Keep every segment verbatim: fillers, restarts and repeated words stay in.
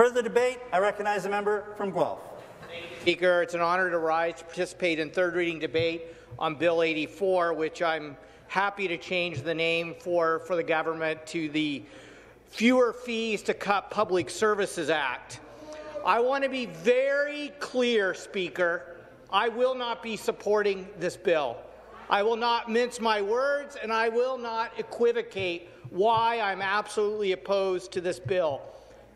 Further debate, I recognize the member from Guelph. Thank you, Speaker. It's an honour to rise to participate in third reading debate on Bill eighty-four, which I'm happy to change the name for, for the government to the Fewer Fees to Cut Public Services Act. I want to be very clear, Speaker. I will not be supporting this bill. I will not mince my words, and I will not equivocate why I'm absolutely opposed to this bill.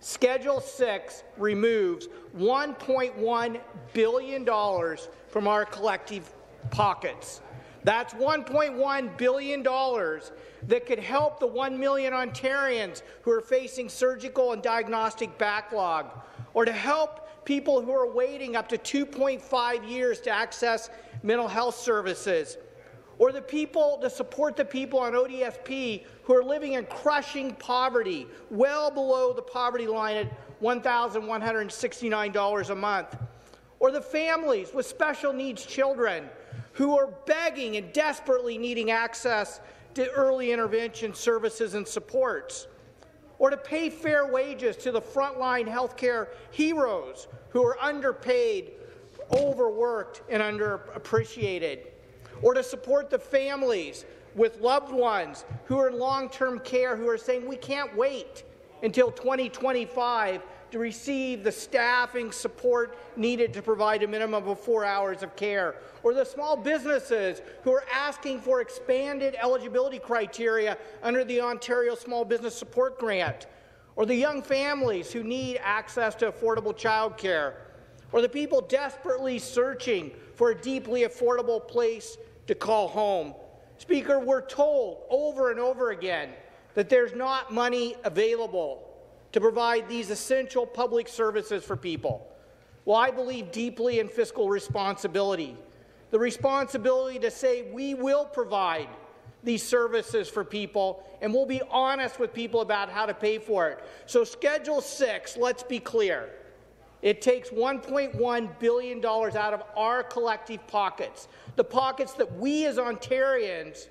Schedule six removes one point one billion dollars from our collective pockets. That's one point one billion dollars that could help the one million Ontarians who are facing surgical and diagnostic backlog, or to help people who are waiting up to two point five years to access mental health services, or the people to support the people on O D S P who are living in crushing poverty, well below the poverty line at one thousand one hundred sixty-nine dollars a month, or the families with special needs children who are begging and desperately needing access to early intervention services and supports, or to pay fair wages to the frontline healthcare heroes who are underpaid, overworked, and underappreciated, or to support the families with loved ones who are in long-term care who are saying, we can't wait until twenty twenty-five to receive the staffing support needed to provide a minimum of four hours of care, or the small businesses who are asking for expanded eligibility criteria under the Ontario Small Business Support Grant, or the young families who need access to affordable childcare, or the people desperately searching for a deeply affordable place to call home. Speaker, we're told over and over again that there's not money available to provide these essential public services for people. Well, I believe deeply in fiscal responsibility, the responsibility to say we will provide these services for people and we'll be honest with people about how to pay for it. So Schedule six, let's be clear, it takes one point one billion dollars out of our collective pockets, the pockets that we as Ontarians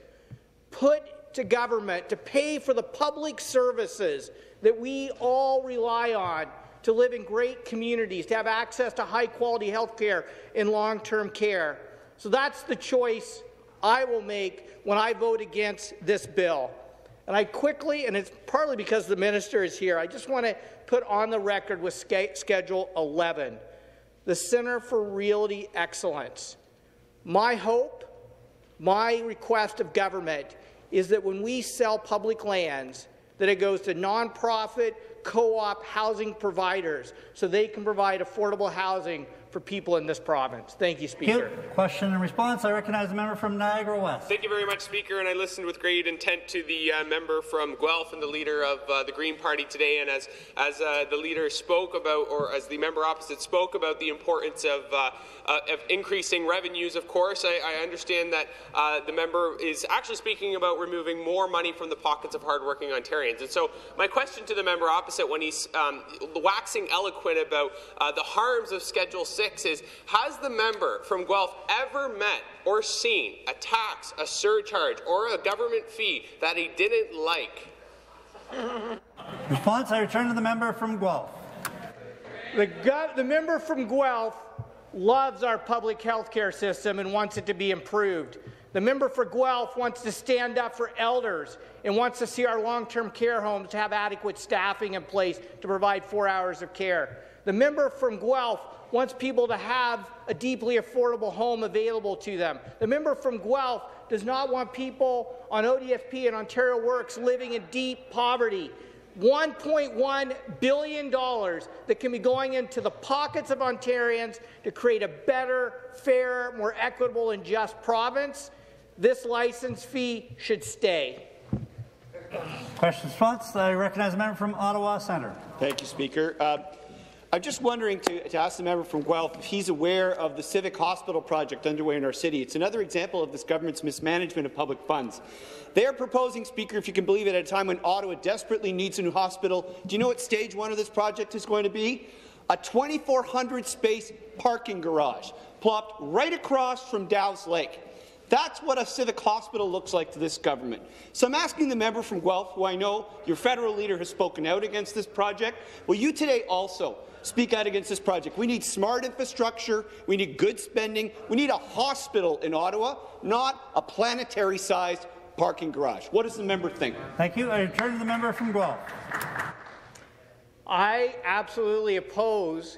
put to government to pay for the public services that we all rely on to live in great communities, to have access to high-quality health care and long-term care. So that's the choice I will make when I vote against this bill. And I quickly, and it's partly because the minister is here, I just want to put on the record with Schedule eleven, the Center for Realty Excellence. My hope, my request of government is that when we sell public lands, that it goes to nonprofit, co-op housing providers so they can provide affordable housing for people in this province. Thank you, Speaker. Question and response. I recognize the member from Niagara West. Thank you very much, Speaker. And I listened with great intent to the uh, member from Guelph and the leader of uh, the Green Party today. And as as uh, the leader spoke about, or as the member opposite spoke about, the importance of uh, uh, of increasing revenues. Of course, I, I understand that uh, the member is actually speaking about removing more money from the pockets of hardworking Ontarians. And so, my question to the member opposite, when he's um, waxing eloquent about uh, the harms of Schedule six. Is, has the member from Guelph ever met or seen a tax, a surcharge, or a government fee that he didn't like? Response. I return to the member from Guelph. The, the member from Guelph loves our public health care system and wants it to be improved. The member for Guelph wants to stand up for elders and wants to see our long-term care homes have adequate staffing in place to provide four hours of care. The member from Guelph wants people to have a deeply affordable home available to them. The member from Guelph does not want people on O D S P and Ontario Works living in deep poverty. one point one billion dollars that can be going into the pockets of Ontarians to create a better, fairer, more equitable and just province. This license fee should stay. Question response. I recognize the member from Ottawa Centre. Thank you, Speaker. Uh, I'm just wondering to, to ask the member from Guelph if he's aware of the Civic Hospital project underway in our city. It's another example of this government's mismanagement of public funds. They are proposing, Speaker, if you can believe it, at a time when Ottawa desperately needs a new hospital. Do you know what stage one of this project is going to be? A twenty-four hundred space parking garage plopped right across from Dow's Lake. That's what a civic hospital looks like to this government. So I'm asking the member from Guelph, who I know your federal leader has spoken out against this project, will you today also speak out against this project? We need smart infrastructure, we need good spending, we need a hospital in Ottawa, not a planetary-sized parking garage. What does the member think? Thank you. I return to the member from Guelph. I absolutely oppose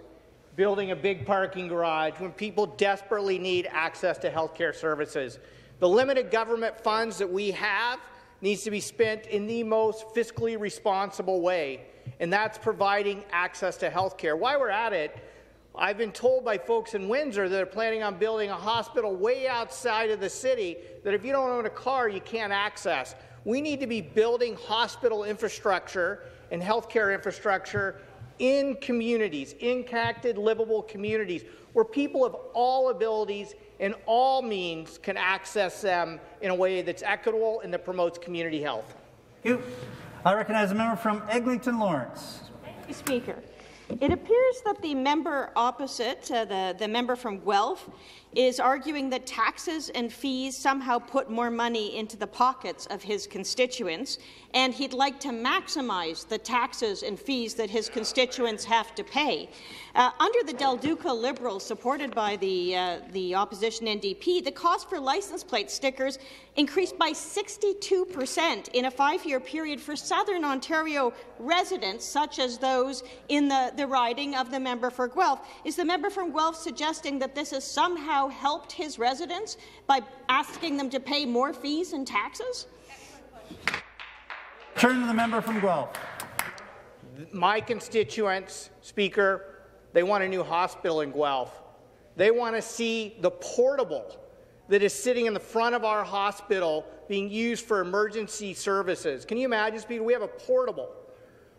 building a big parking garage when people desperately need access to health care services. The limited government funds that we have needs to be spent in the most fiscally responsible way, and that's providing access to health care. While we're at it, I've been told by folks in Windsor that are planning on building a hospital way outside of the city that if you don't own a car, you can't access. We need to be building hospital infrastructure and health care infrastructure in communities, in connected, livable communities, where people of all abilities and all means can access them in a way that's equitable and that promotes community health. Thank you. I recognize a member from Eglinton Lawrence. Thank you, Speaker. It appears that the member opposite, uh, the, the member from Guelph, is arguing that taxes and fees somehow put more money into the pockets of his constituents, and he'd like to maximize the taxes and fees that his constituents have to pay. Uh, under the Del Duca Liberals, supported by the, uh, the opposition N D P, the cost for license plate stickers increased by sixty-two percent in a five-year period for Southern Ontario residents, such as those in the, the riding of the member for Guelph. Is the member from Guelph suggesting that this is somehow helped his residents by asking them to pay more fees and taxes? Turn to the member from Guelph. My constituents, Speaker, they want a new hospital in Guelph. They want to see the portable that is sitting in the front of our hospital being used for emergency services. Can you imagine, Speaker? We have a portable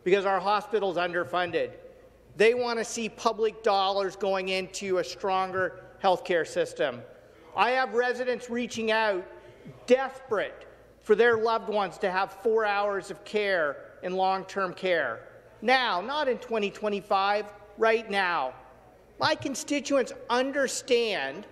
because our hospital is underfunded. They want to see public dollars going into a stronger healthcare system. I have residents reaching out, desperate for their loved ones to have four hours of care in long-term care. Now, not in twenty twenty-five, right now. My constituents understand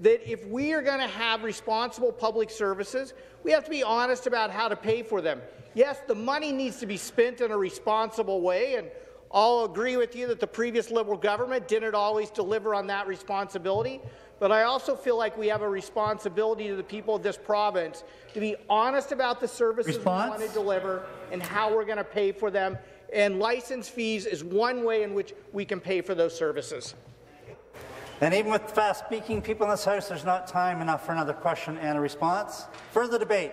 that if we are going to have responsible public services, we have to be honest about how to pay for them. Yes, the money needs to be spent in a responsible way, and I'll agree with you that the previous Liberal government didn't always deliver on that responsibility, but I also feel like we have a responsibility to the people of this province to be honest about the services Response? we want to deliver and how we're going to pay for them, and license fees is one way in which we can pay for those services. And even with fast-speaking people in this House, there's not time enough for another question and a response. Further debate.